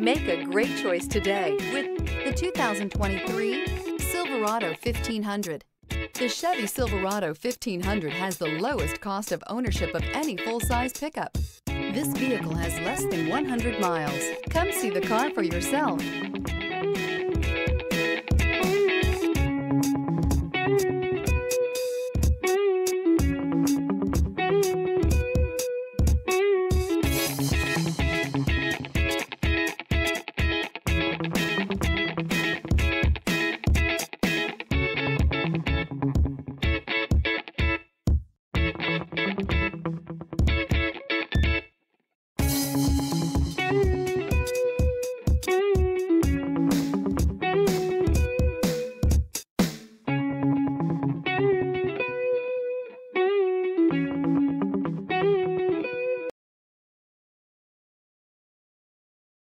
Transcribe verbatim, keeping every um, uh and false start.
Make a great choice today with the two thousand twenty-three Silverado fifteen hundred. The Chevy Silverado fifteen hundred has the lowest cost of ownership of any full-size pickup. This vehicle has less than one hundred miles. Come see the car for yourself.